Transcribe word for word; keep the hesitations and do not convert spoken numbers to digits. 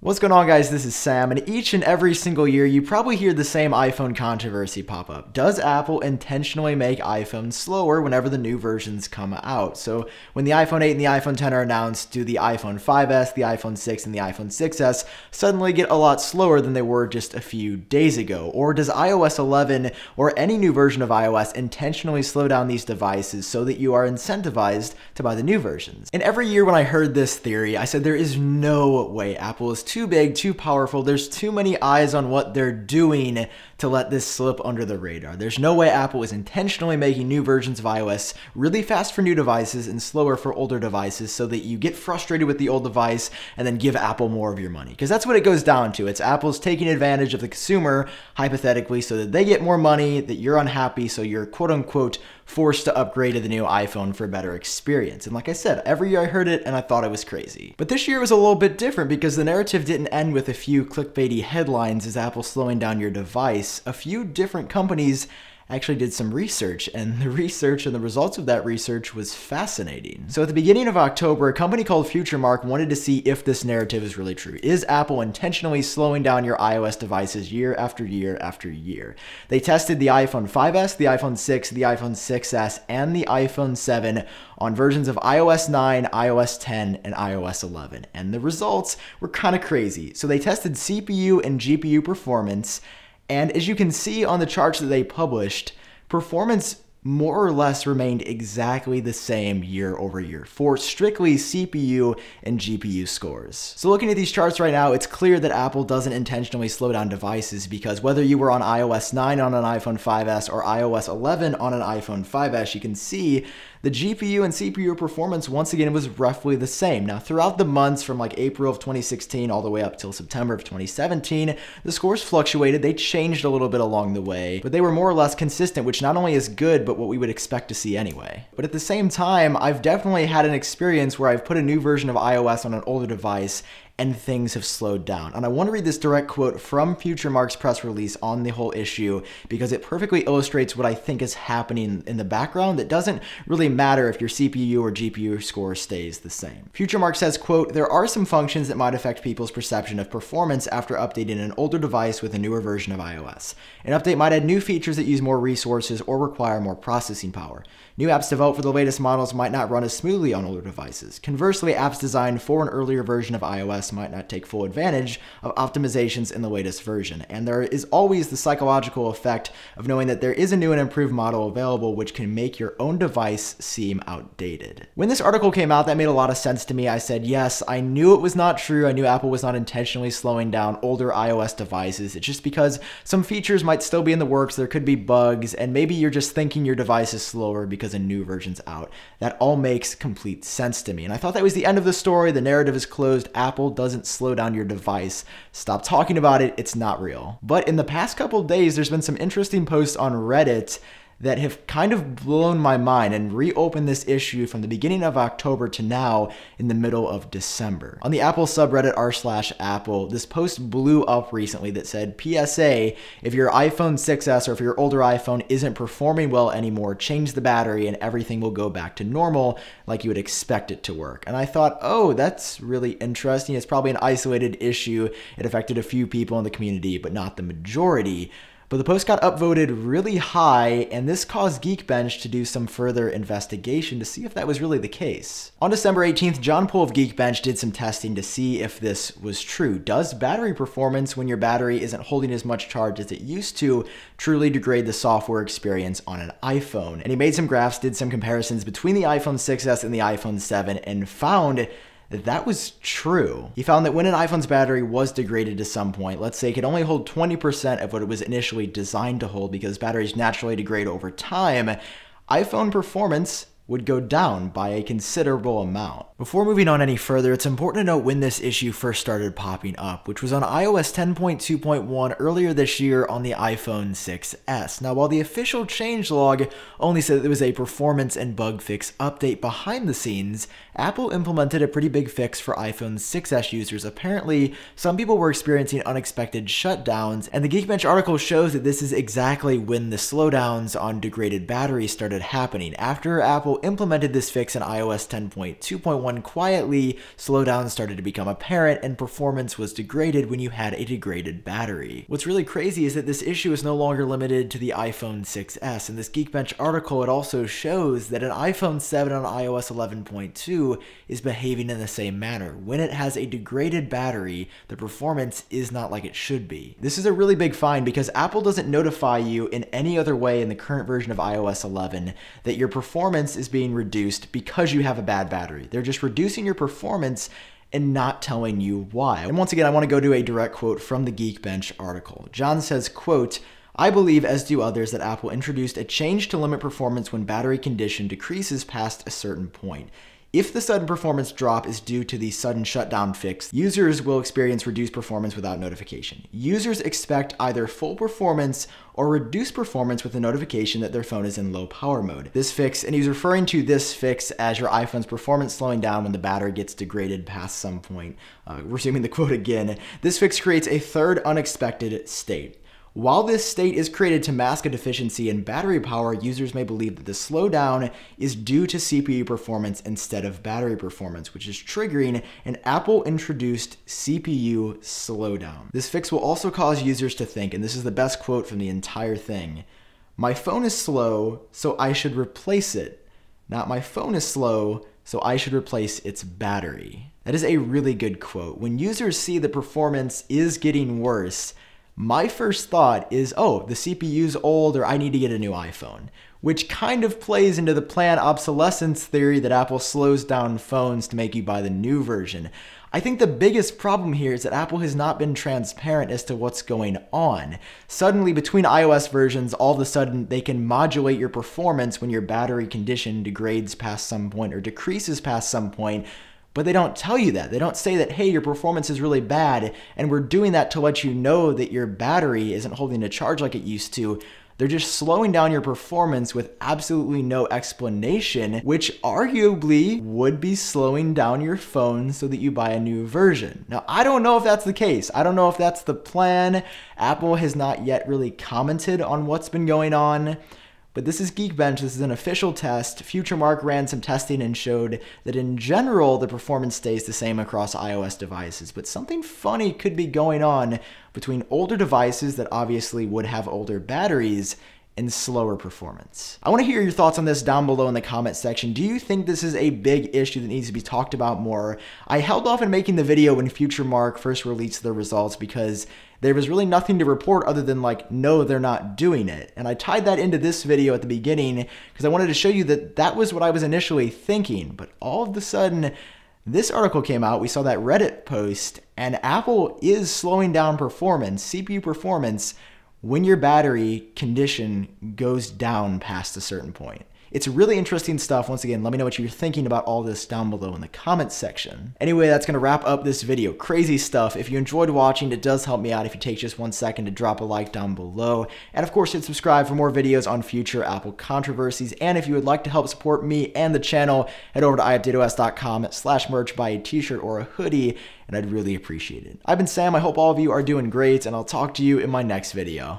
What's going on, guys? This is Sam, and each and every single year you probably hear the same iPhone controversy pop up. Does Apple intentionally make iPhones slower whenever the new versions come out? So when the iPhone eight and the iPhone ten are announced, do the iPhone five S, the iPhone six, and the iPhone six S suddenly get a lot slower than they were just a few days ago? Or does iOS eleven or any new version of iOS intentionally slow down these devices so that you are incentivized to buy the new versions? And every year when I heard this theory, I said there is no way Apple is too big, too powerful, there's too many eyes on what they're doing to let this slip under the radar. There's no way Apple is intentionally making new versions of iOS really fast for new devices and slower for older devices so that you get frustrated with the old device and then give Apple more of your money. Because that's what it goes down to. It's Apple's taking advantage of the consumer, hypothetically, so that they get more money, that you're unhappy, so you're quote-unquote forced to upgrade to the new iPhone for a better experience. And like I said, every year I heard it and I thought it was crazy. But this year was a little bit different because the narrative didn't end with a few clickbaity headlines, "Is Apple slowing down your device?" A few different companies actually did some research, and the research and the results of that research was fascinating. So at the beginning of October, a company called Futuremark wanted to see if this narrative is really true. Is Apple intentionally slowing down your iOS devices year after year after year? They tested the iPhone five S, the iPhone six, the iPhone six S, and the iPhone seven on versions of iOS nine, iOS ten, and iOS eleven. And the results were kind of crazy. So they tested C P U and G P U performance, and as you can see on the charts that they published, performance more or less remained exactly the same year over year for strictly C P U and G P U scores. So looking at these charts right now, it's clear that Apple doesn't intentionally slow down devices, because whether you were on iOS nine on an iPhone five S or iOS eleven on an iPhone five S, you can see the G P U and C P U performance once again was roughly the same. Now throughout the months from like April of twenty sixteen all the way up till September of twenty seventeen, the scores fluctuated. They changed a little bit along the way, but they were more or less consistent, which not only is good, but what we would expect to see anyway. But at the same time, I've definitely had an experience where I've put a new version of iOS on an older device and things have slowed down. And I want to read this direct quote from Futuremark's press release on the whole issue, because it perfectly illustrates what I think is happening in the background that doesn't really matter if your C P U or G P U score stays the same. Futuremark says, quote, "There are some functions that might affect people's perception of performance after updating an older device with a newer version of iOS. An update might add new features that use more resources or require more processing power. New apps developed for the latest models might not run as smoothly on older devices. Conversely, apps designed for an earlier version of iOS might not take full advantage of optimizations in the latest version. And there is always the psychological effect of knowing that there is a new and improved model available, which can make your own device seem outdated." When this article came out, that made a lot of sense to me. I said, yes, I knew it was not true. I knew Apple was not intentionally slowing down older iOS devices. It's just because some features might still be in the works. There could be bugs, and maybe you're just thinking your device is slower because a new version's out. That all makes complete sense to me. And I thought that was the end of the story. The narrative is closed. Apple doesn't slow down your device. Stop talking about it. It's not real. But in the past couple days, there's been some interesting posts on Reddit that have kind of blown my mind and reopened this issue from the beginning of October to now in the middle of December. On the Apple subreddit r slash apple, this post blew up recently that said, P S A, if your iPhone six S or if your older iPhone isn't performing well anymore, change the battery and everything will go back to normal like you would expect it to work. And I thought, oh, that's really interesting. It's probably an isolated issue. It affected a few people in the community, but not the majority. But the post got upvoted really high, and this caused Geekbench to do some further investigation to see if that was really the case. On December eighteenth, John Poole of Geekbench did some testing to see if this was true. Does battery performance when your battery isn't holding as much charge as it used to truly degrade the software experience on an iPhone? And he made some graphs, did some comparisons between the iPhone six S and the iPhone seven, and found that that was true. He found that when an iPhone's battery was degraded to some point, let's say it could only hold twenty percent of what it was initially designed to hold because batteries naturally degrade over time, iPhone performance would go down by a considerable amount. Before moving on any further, it's important to note when this issue first started popping up, which was on iOS ten point two point one earlier this year on the iPhone six S. Now, while the official changelog only said that there was a performance and bug fix update behind the scenes, Apple implemented a pretty big fix for iPhone six S users. Apparently, some people were experiencing unexpected shutdowns, and the Geekbench article shows that this is exactly when the slowdowns on degraded batteries started happening. After Apple Apple implemented this fix in i O S ten point two point one quietly, slowdown started to become apparent, and performance was degraded when you had a degraded battery. What's really crazy is that this issue is no longer limited to the iPhone six S. In this Geekbench article, it also shows that an iPhone seven on i O S eleven point two is behaving in the same manner. When it has a degraded battery, the performance is not like it should be. This is a really big find because Apple doesn't notify you in any other way in the current version of i O S eleven that your performance is being reduced because you have a bad battery. They're just reducing your performance and not telling you why. And once again, I want to go to a direct quote from the Geekbench article. John says, quote, "I believe, as do others, that Apple introduced a change to limit performance when battery condition decreases past a certain point. If the sudden performance drop is due to the sudden shutdown fix, users will experience reduced performance without notification. Users expect either full performance or reduced performance with a notification that their phone is in low power mode. This fix," and he's referring to this fix as your iPhone's performance slowing down when the battery gets degraded past some point. Uh, resuming the quote again, "This fix creates a third unexpected state. While this state is created to mask a deficiency in battery power, users may believe that the slowdown is due to C P U performance instead of battery performance, which is triggering an Apple-introduced C P U slowdown. This fix will also cause users to think," and this is the best quote from the entire thing, "my phone is slow, so I should replace it. Not my phone is slow, so I should replace its battery." That is a really good quote. When users see the performance is getting worse, my first thought is, oh, the C P U's old or I need to get a new iPhone, which kind of plays into the planned obsolescence theory that Apple slows down phones to make you buy the new version. I think the biggest problem here is that Apple has not been transparent as to what's going on. Suddenly, between iOS versions, all of a sudden, they can modulate your performance when your battery condition degrades past some point or decreases past some point, but they don't tell you that. They don't say that, hey, your performance is really bad, and we're doing that to let you know that your battery isn't holding a charge like it used to. They're just slowing down your performance with absolutely no explanation, which arguably would be slowing down your phone so that you buy a new version. Now, I don't know if that's the case. I don't know if that's the plan. Apple has not yet really commented on what's been going on. But this is Geekbench, this is an official test. Futuremark ran some testing and showed that in general, the performance stays the same across iOS devices, but something funny could be going on between older devices that obviously would have older batteries and slower performance. I want to hear your thoughts on this down below in the comment section. Do you think this is a big issue that needs to be talked about more? I held off on making the video when Futuremark first released their results because there was really nothing to report other than like, no, they're not doing it. And I tied that into this video at the beginning because I wanted to show you that that was what I was initially thinking. But all of a sudden, this article came out, we saw that Reddit post, and Apple is slowing down performance, C P U performance, when your battery condition goes down past a certain point. It's really interesting stuff. Once again, let me know what you're thinking about all this down below in the comments section. Anyway, that's gonna wrap up this video. Crazy stuff. If you enjoyed watching, it does help me out if you take just one second to drop a like down below. And of course, hit subscribe for more videos on future Apple controversies. And if you would like to help support me and the channel, head over to i update O S dot com slash merch, buy a t-shirt or a hoodie, and I'd really appreciate it. I've been Sam, I hope all of you are doing great, and I'll talk to you in my next video.